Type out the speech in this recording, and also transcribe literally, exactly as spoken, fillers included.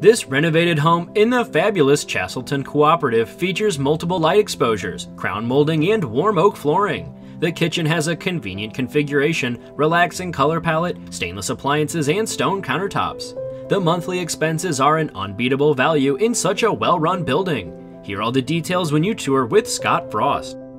This renovated home in the fabulous Chastleton Cooperative features multiple light exposures, crown molding, and warm oak flooring. The kitchen has a convenient configuration, relaxing color palette, stainless appliances, and stone countertops. The monthly expenses are an unbeatable value in such a well-run building. Hear all the details when you tour with Scott Frost.